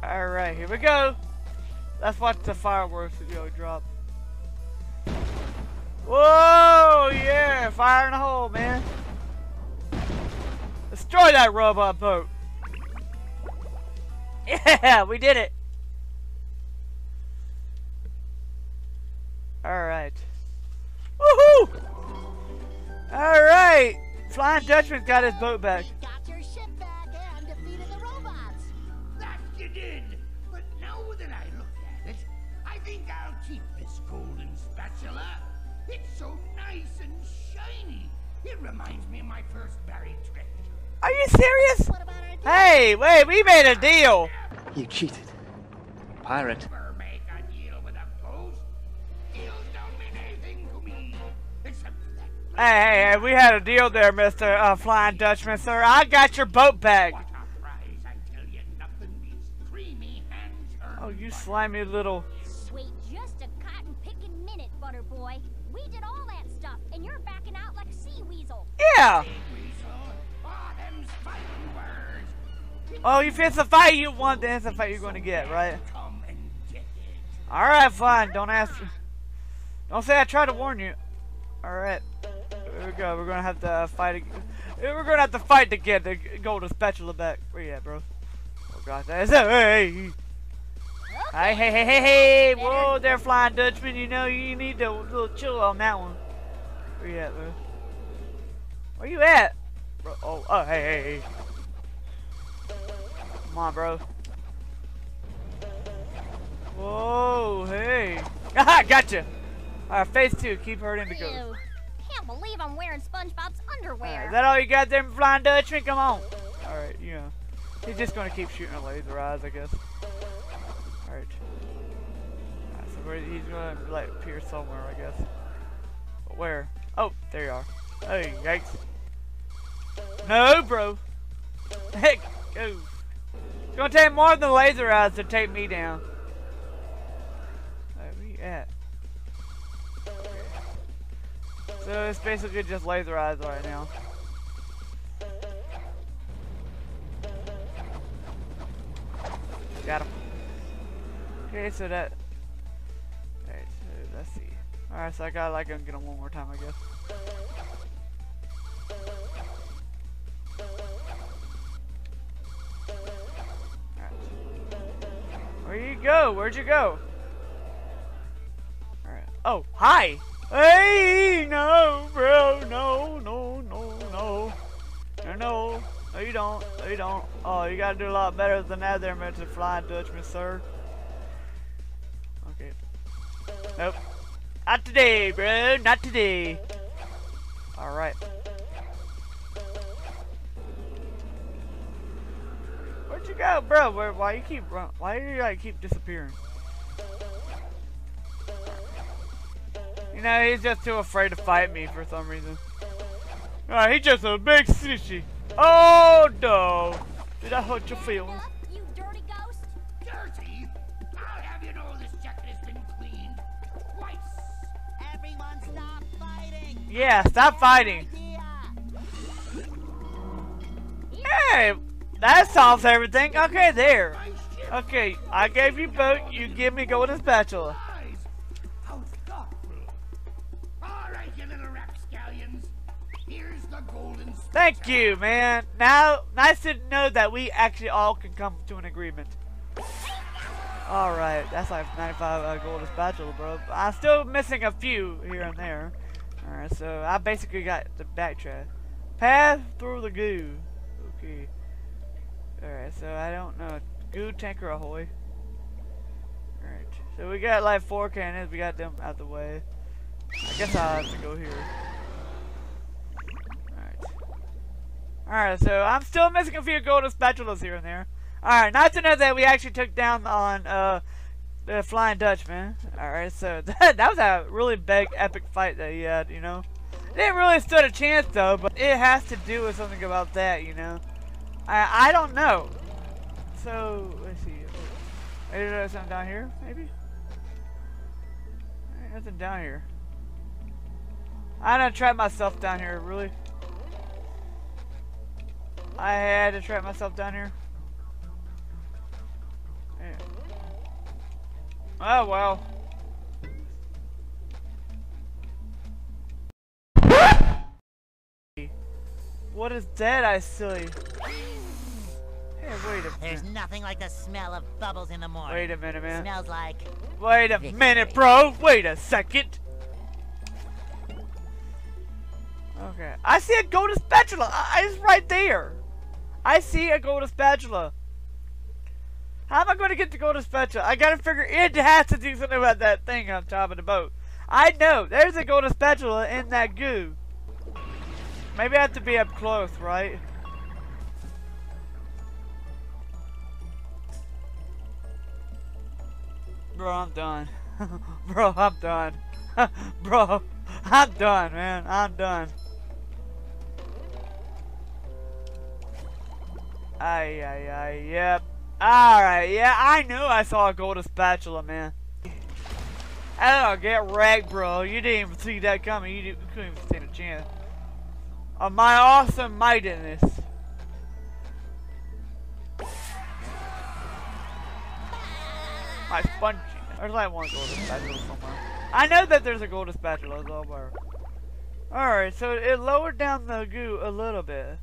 Alright, here we go! Let's watch the fireworks video drop. Whoa! Yeah! Fire in the hole, man! Destroy that robot boat! Yeah! We did it! Alright. Woohoo! Alright! Flying Dutchman's got his boat back. You got your ship back and defeated the robots! That you did! But now that I look at it, I think I'll keep this golden spatula. It's so nice and shiny. It reminds me of my first buried treasure. Are you serious? Hey, wait, we made a deal. You cheated. Pirate. Mermaid can deal with a ghost. Deals don't mean anything to me. Except that. Hey, hey, hey, we had a deal there, Mister Uh, Flying Dutchman, sir. I got your boat back. What a prize, I tell you, nothing beats creamy hands. Oh, you slimy little. Sweet, just a cotton picking minute, butter boy. We did all that stuff, and you're backing out like a sea weasel. Yeah. Oh, if it's a fight you want, then it's a fight you're going to get, right? All right, fine. Don't ask. Don't say I tried to warn you. All right. Here we go. We're gonna have to fight. Again. We're gonna have to fight to get the golden spatula back. Where you at, bro? Oh God, that's it. Hey. Hey, hey, hey, hey, hey! Whoa, there, Flying Dutchman. You know you need to little chill on that one. Where you at, bro? Where you at? Bro, oh, oh, hey, hey, hey! Come on, bro. Whoa, hey! Haha, gotcha. All right, phase two. Keep hurting the ghost. Ew. Can't believe I'm wearing SpongeBob's underwear. Right, is that all you got there, Flying Dutchman? Come on. All right, you know he's just gonna keep shooting at laser eyes, I guess. Alright. Right, so where, he's gonna like appear somewhere, I guess. But where? Oh, there you are. Hey, yikes. No, bro. Heck, go. It's gonna take more than laser eyes to take me down. Right, where you at? Okay. So it's basically just laser eyes right now. Got him. Okay, so that. Alright, so let's see. Alright, so I gotta like him get him one more time, I guess. Alright. Where you go? Where'd you go? Alright. Oh, hi! Hey, no, bro, no, no, no, no. No, no. No, you don't. No, you don't. Oh, you gotta do a lot better than that there, Mister Flying Dutchman, sir. Nope. Not today, bro. Not today. Alright. Where'd you go, bro? Where, why you keep run? Why do you like keep disappearing? You know, he's just too afraid to fight me for some reason. Alright, he's just a big sissy. Oh no! Did I hurt your feelings? Yeah, stop fighting. Hey, that solves everything. Okay, there. Okay, I gave you boat, you give me golden spatula. How thoughtful. Alright, you little rapscallions. Here's the golden spatula. Thank you, man. Now, nice to know that we actually all can come to an agreement. Alright, that's like ninety-five uh, gold spatula, bro. I'm still missing a few here and there. Alright, so I basically got the backtrack. Path through the goo. Okay. Alright, so I don't know. Goo tanker ahoy. Alright, so we got like four cannons. We got them out the way. I guess I'll have to go here. Alright. Alright, so I'm still missing a few golden spatulas here and there. Alright, nice to know that we actually took down on uh, the Flying Dutchman. Alright, so that, that was a really big epic fight that he had, you know. It didn't really stood a chance though, but it has to do with something about that, you know. I, I don't know. So, let's see. There's something down here, maybe? Ain't nothing down here. I done trapped myself down here, really. I had to trap myself down here. Yeah. Oh well. What is that, I silly? Hey, wait a minute. There's nothing like the smell of bubbles in the morning. Wait a minute, man. It smells like. Wait a victory. minute, bro. Wait a second. Okay, I see a golden spatula. I, it's right there. I see a golden spatula. How am I going to get the golden spatula? I gotta figure it has to do something about that thing on top of the boat. I know there's a golden spatula in that goo. Maybe I have to be up close, right? Bro, I'm done. Bro, I'm done. Bro, I'm done, man. I'm done. Aye, aye, aye, yep. Alright, yeah, I knew I saw a golden spatula, man. Oh, get wrecked, bro. You didn't even see that coming. You, didn't, you couldn't even stand a chance. Oh, my awesome mightiness. My spongy. There's like one golden spatula somewhere. I know that there's a golden spatula somewhere. Alright, so it lowered down the goo a little bit.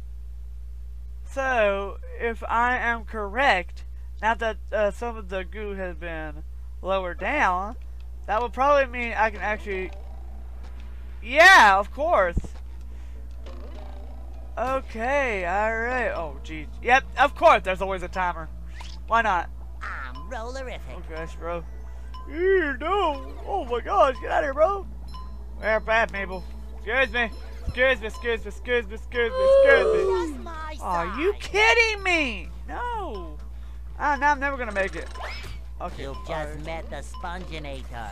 So, if I am correct, now that uh, some of the goo has been lowered down, that would probably mean I can actually... Yeah, of course. Okay, alright. Oh, geez. Yep, of course there's always a timer. Why not? I'm rollerific. Oh, gosh, bro. Ew, no. Oh, my gosh. Get out of here, bro. We're bad, Mabel. Excuse me. Excuse me, excuse me, excuse me, excuse me, excuse me. Are you kidding me? No. Ah, now I'm never gonna make it. Okay. You just met the Sponginator.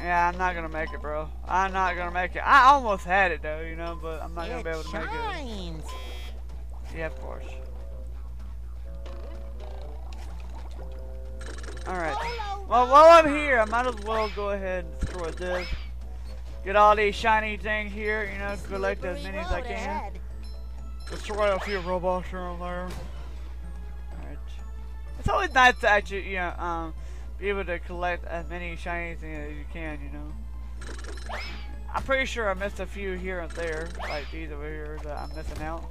Yeah, I'm not gonna make it, bro. I'm not gonna make it. I almost had it though, you know, but I'm not gonna be able to make it. Yeah, of course. Alright. Well, while I'm here, I might as well go ahead and destroy this. Get all these shiny things here, you know, collect as many as I can. Destroy a few robots here and there. Alright. It's always nice to actually, you know, um, be able to collect as many shiny things as you can, you know. I'm pretty sure I missed a few here and there, like these over here that I'm missing out.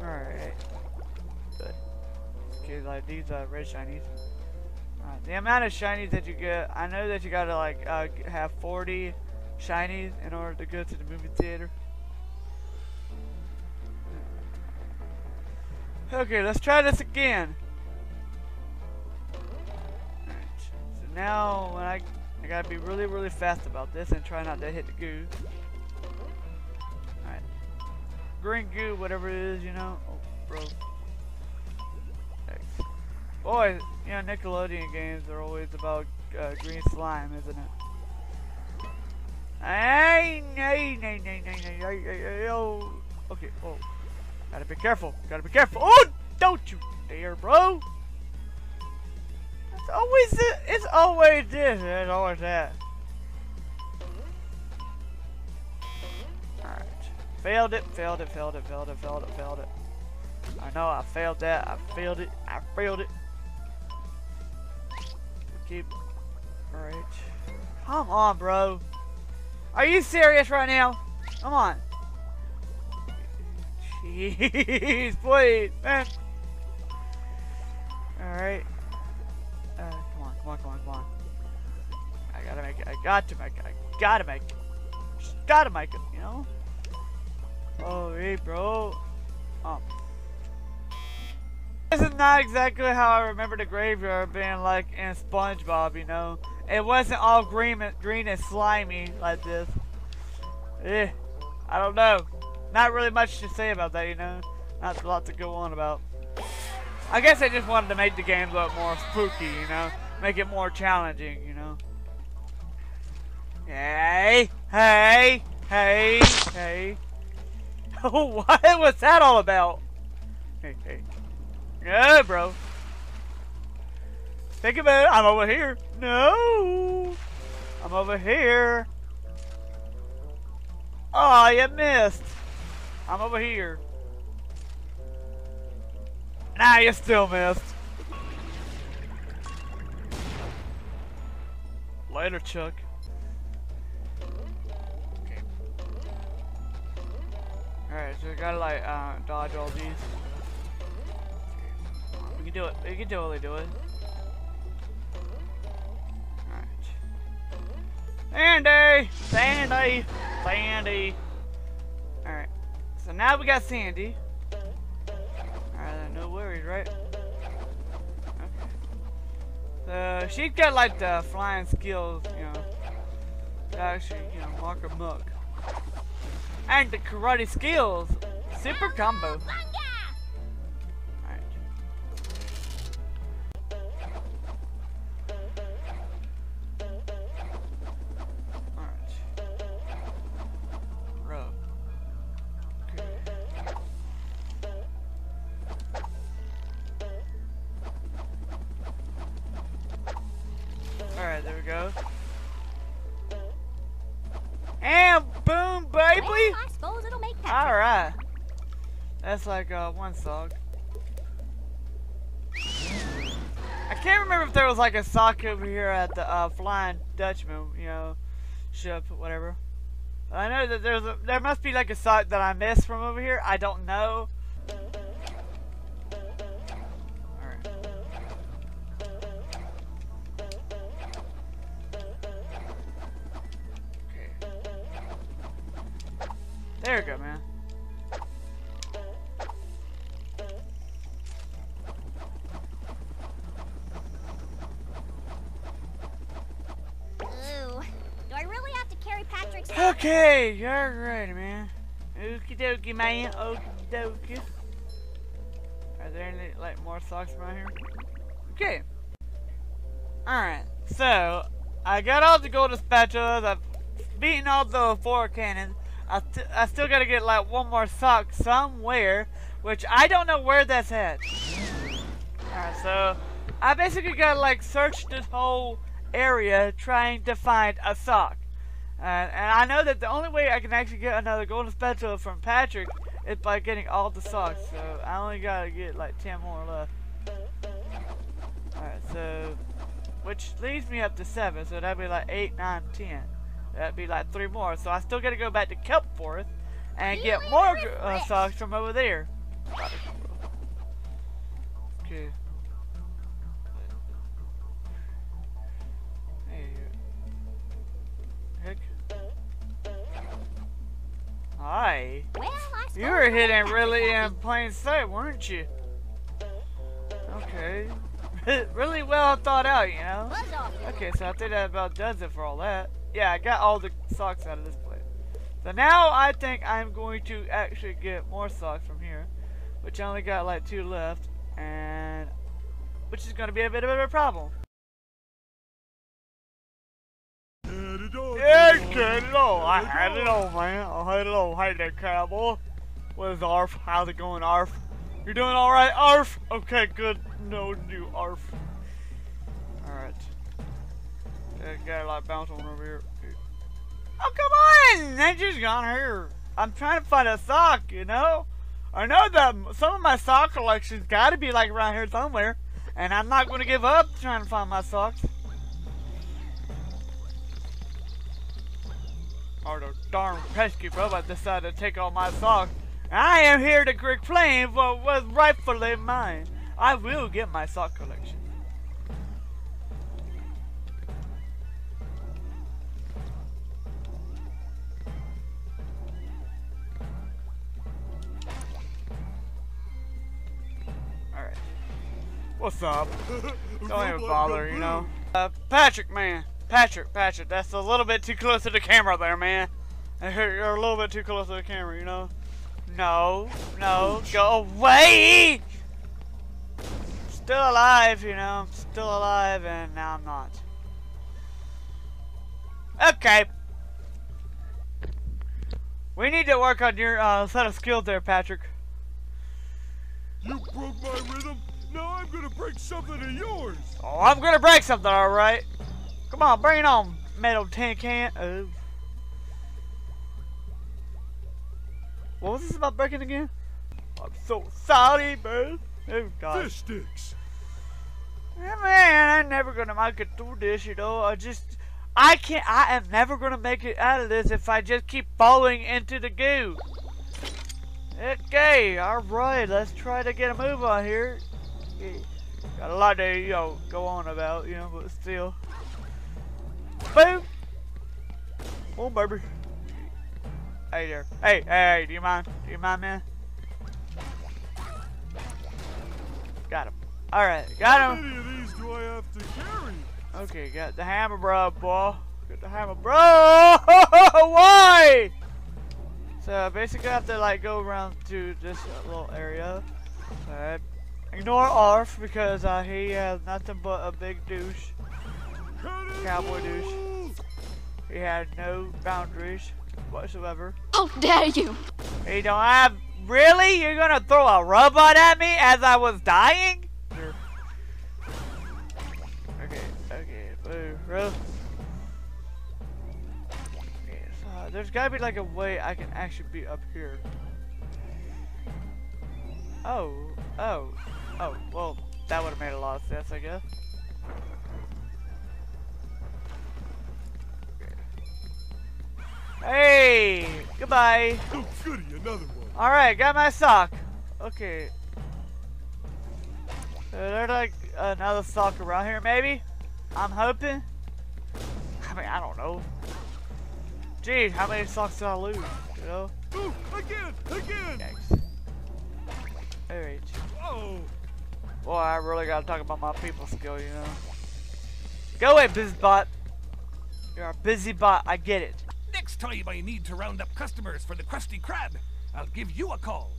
Alright. Okay, like these uh, red shinies. Right. The amount of shinies that you get, I know that you gotta like uh, have forty shinies in order to go to the movie theater. Okay, let's try this again. Alright, so now when I, I gotta be really, really fast about this and try not to hit the goo. Alright, green goo, whatever it is, you know. Oh, bro. Boy, you know, Nickelodeon games are always about uh, green slime, isn't it? Hey, hey, hey, hey, hey, hey, hey, hey, oh. Okay, oh. Gotta be careful, gotta be careful. Oh, don't you dare, bro. It's always, it's always this, it's always that. Alright. Failed it, failed it, failed it, failed it, failed it, failed it. I know, I failed that, I failed it, I failed it. Keep. Alright. Come on, bro. Are you serious right now? Come on. Jeez, please, man. Alright. Come on, come on, come on. I gotta make it. I got to make it. I gotta make it. Just gotta make it, you know? Oh, hey, bro. Um. This is not exactly how I remember the graveyard being like in SpongeBob, you know? It wasn't all green and, green and slimy like this. Eh, I don't know. Not really much to say about that, you know? Not a lot to go on about. I guess I just wanted to make the game a little more spooky, you know? Make it more challenging, you know? Hey! Hey! Hey! Hey! Oh, what was that all about? Hey, hey. No, bro. Think about it. I'm over here. No. I'm over here. Oh, you missed. I'm over here. Nah, you still missed. Later, Chuck. Okay. Alright, so we gotta like uh, dodge all these. We can do it. We can totally do it. Alright. Sandy! Sandy! Sandy! Alright. So now we got Sandy. Alright, no worries, right? Okay. So she's got like the flying skills, you know. To actually, you know, mock her muck. And the karate skills. Super combo. Alright, there we go. And boom, baby! Alright. That's like uh, one song. I can't remember if there was like a sock over here at the uh, Flying Dutchman, you know, ship, whatever. But I know that there's a, there must be like a sock that I missed from over here. I don't know. There we go, man. Ooh. Do I really have to carry Patrick's? Okay, you're right, man. Okie dokie, man. Okie dokie. Are there any, like, more socks around here? Okay. Alright, so, I got all the golden spatulas. I've beaten all the four cannons. I, st I still gotta get like one more sock somewhere, which I don't know where that's at. Alright, so I basically gotta like search this whole area trying to find a sock. Uh, and I know that the only way I can actually get another golden spatula from Patrick is by getting all the socks, so I only gotta get like ten more left. Alright, so which leads me up to seven, so that'd be like eight, nine, ten. That'd be like three more, so I still gotta go back to Kelp Forest and get more uh, socks from over there. Okay. Hey. Heck. Hi. You were hitting really in plain sight, weren't you? Okay. Really well thought out, you know? Okay, so I think that about does it for all that. Yeah, I got all the socks out of this place. So now I think I'm going to actually get more socks from here, which I only got like two left, and which is going to be a bit of a problem. Yeah, good lord, I had it all, man. I had it all. Hey there, cowboy. What is Arf? How's it going, Arf? You're doing all right, Arf? Okay, good. No new Arf. All right. That guy like bounce on over here. Oh, come on! I just got here. I'm trying to find a sock, you know? I know that some of my sock collection's gotta be like around here somewhere. And I'm not gonna give up trying to find my socks. Or the darn pesky robot decided to take all my socks. I am here to reclaim what was rightfully mine. I will get my sock collection. What's up? Don't even bother, you know. Uh, Patrick, man. Patrick, Patrick, that's a little bit too close to the camera there, man. You're a little bit too close to the camera, you know. No, no, go away! Still alive, you know. Still alive, and now I'm not. Okay. We need to work on your uh, set of skills there, Patrick. You broke my rhythm. Now I'm gonna break something of yours. Oh, I'm gonna break something, all right. Come on, bring it on, metal tin can. Oh. What was this about breaking again? I'm so sorry, man. Oh God. This sticks. Yeah, man, I'm never gonna make it through this, you know. I just. I can't, I am never gonna make it out of this if I just keep falling into the goo. Okay, alright, let's try to get a move on here. Got a lot to, you know, go on about, you know, but still. Boom! Oh, baby. Hey there. Hey, hey, do you mind? Do you mind, man? Got him. Alright, got him. How many of these do I have to carry? Okay, got the hammer, bro, boy. Got the hammer, bro. Why? So basically, I have to like go around to this little area. Alright. Ignore Arf because uh, he has nothing but a big douche, cowboy douche. He had no boundaries whatsoever. How dare you? He don't have. Really? You're gonna throw a robot at me as I was dying? Yes, uh, there's gotta be like a way I can actually be up here. Oh, oh, oh, well, that would have made a lot of sense, I guess. Okay. Hey, goodbye. Oh, goody, another one. Alright, got my sock. Okay. So there's like another sock around here, maybe? I'm hoping. I mean, I don't know. Geez, how many socks did I lose? You know? Ooh, again! Again! Alright. Oh. Boy, I really gotta talk about my people skill, you know? Go away, BizBot! You're a busy bot, I get it. Next time I need to round up customers for the Krusty Krab, I'll give you a call.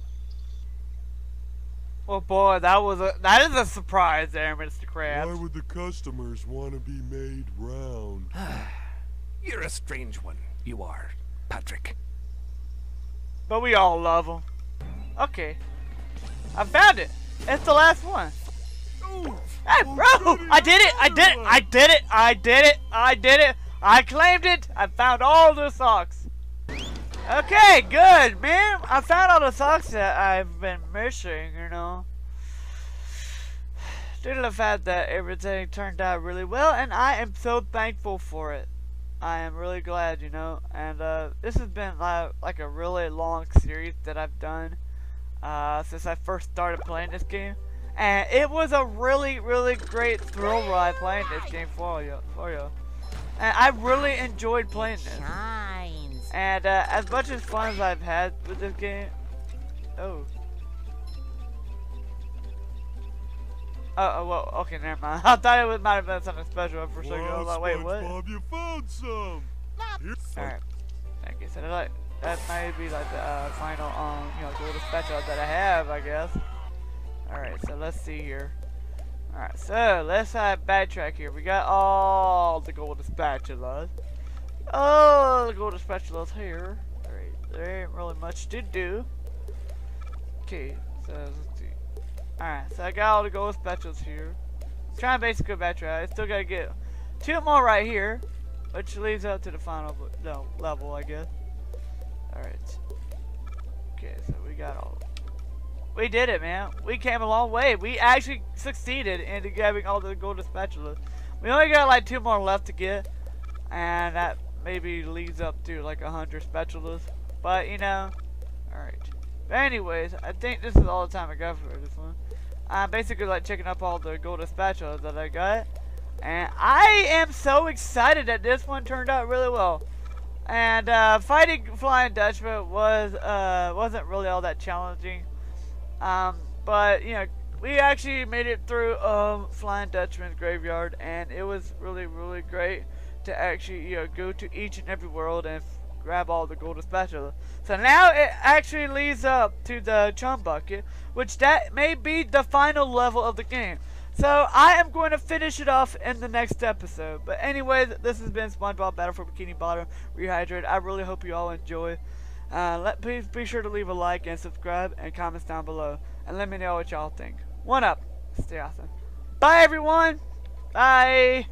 Oh boy, that was a that is a surprise there, Mister Krabs. Why would the customers want to be made round? You're a strange one, you are, Patrick. But we all love them. Okay, I found it. It's the last one. Oh, hey, bro! Oh, I did it! I did it! I did it! I did it! I did it! I claimed it! I found all the socks. Okay, good, man. I found all the socks that I've been missing, you know. Due to the fact that everything turned out really well, and I am so thankful for it. I am really glad, you know. And uh, this has been uh, like a really long series that I've done uh, since I first started playing this game. And it was a really, really great thrill ride playing this game for you. For you. And I really enjoyed playing this. And uh, as much as fun as I've had with this game, oh, oh, oh well, okay, never mind. I thought it was, might have been something special for a second. I was like, wait, what? Bob, you found some. All right, I guess that like that might be like the uh, final, um, you know, the little special that I have, I guess. All right, so let's see here. All right, so let's uh, backtrack here. We got all the golden spatulas. Oh, the golden spatula's here. Alright, there ain't really much to do. Okay, so let's see. Alright, so I got all the golden spatulas here. I'm trying to basically backtrack. I still gotta get two more right here, which leads up to the final no, level, I guess. Alright. Okay, so we got all. We did it, man. We came a long way. We actually succeeded in grabbing all the golden spatulas. We only got like two more left to get, and that maybe leads up to like a hundred spatulas, but you know. Alright, but anyways, I think this is all the time I got for this one. I'm basically like checking up all the golden spatulas that I got, and I am so excited that this one turned out really well. And uh, fighting Flying Dutchman was uh, wasn't really all that challenging, um, but you know, we actually made it through um, Flying Dutchman's Graveyard, and it was really, really great to actually, you know, go to each and every world and grab all the golden spatula. So now it actually leads up to the Chum Bucket, which that may be the final level of the game. So I am going to finish it off in the next episode. But anyways, this has been SpongeBob Battle for Bikini Bottom Rehydrated. I really hope you all enjoy. Uh, let, please be sure to leave a like and subscribe and comments down below. And let me know what y'all think. One up. Stay awesome. Bye everyone. Bye.